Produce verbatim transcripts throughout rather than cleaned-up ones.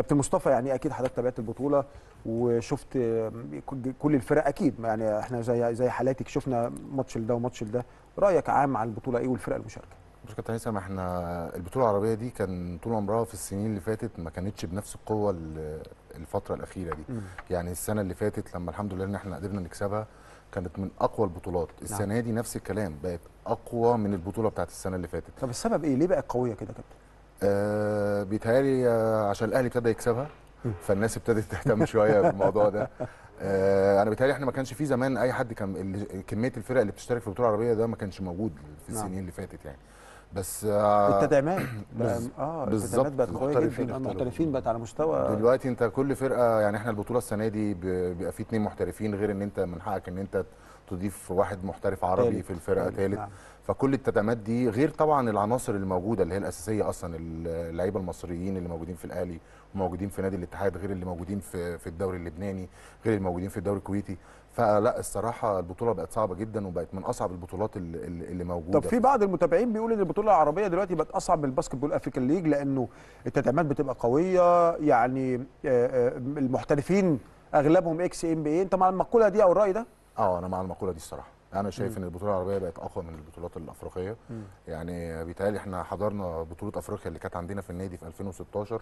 كابتن مصطفى، يعني اكيد حضرتك تابعت البطوله وشفت كل الفرق، اكيد يعني احنا زي زي حالاتك شفنا ماتش ده وماتش ده، رايك عام على البطوله ايه والفرق المشاركه؟ بص كابتن هيثم، احنا البطوله العربيه دي كان طول عمرها في السنين اللي فاتت ما كانتش بنفس القوه الفتره الاخيره دي. م. يعني السنه اللي فاتت لما الحمد لله ان احنا قدرنا نكسبها كانت من اقوى البطولات. السنه نعم. دي نفس الكلام، بقت اقوى من البطوله بتاعت السنه اللي فاتت. طب السبب ايه؟ ليه بقت قويه كده كابتن؟ آه بيتهيألي عشان الاهلي ابتدى يكسبها فالناس ابتدت تهتم شويه بالموضوع ده. آه انا بيتهيألي احنا ما كانش في زمان اي حد كان كميه الفرق اللي بتشترك في البطوله العربيه ده ما كانش موجود في السنين نعم. اللي فاتت يعني. بس التدعيمات اه التدعيمات بقت قويه جدا، المحترفين بقت على مستوى دلوقتي انت كل فرقه، يعني احنا البطوله السنه دي بيبقى في اثنين محترفين، غير ان انت من حقك ان انت تضيف واحد محترف عربي تالت. في الفرقه ثالث نعم. فكل التدعيمات دي، غير طبعا العناصر اللي موجوده اللي هي الاساسيه اصلا، اللعيبه المصريين اللي موجودين في الاهلي وموجودين في نادي الاتحاد، غير اللي موجودين في في الدوري اللبناني، غير اللي موجودين في الدوري الكويتي. فلا الصراحه البطوله بقت صعبه جدا وبقت من اصعب البطولات اللي, اللي موجوده. طب في بعض المتابعين بيقول ان البطوله العربيه دلوقتي بقت اصعب من الباسكت بول افريكان ليج، لانه التدعيمات بتبقى قويه، يعني المحترفين اغلبهم اكس ام بي اي. انت مع المقوله دي او الراي ده؟ اه انا مع المقوله دي الصراحه. انا شايف مم. ان البطوله العربيه بقت اقوى من البطولات الافريقيه. مم. يعني بيتهيألي احنا حضرنا بطوله افريقيا اللي كانت عندنا في النادي في ألفين وستاشر،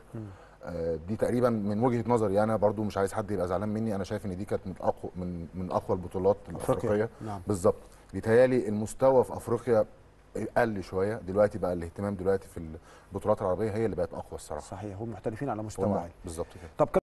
آه دي تقريبا من وجهه نظري انا، برضو مش عايز حد يبقى زعلان مني، انا شايف ان دي كانت من اقوى من من اقوى البطولات الافريقيه. نعم. بالظبط. بيتهيألي المستوى في افريقيا قل شويه دلوقتي، بقى الاهتمام دلوقتي في البطولات العربيه هي اللي بقت اقوى الصراحه. صحيح، هم محترفين على مستوى عالي. بالظبط كده.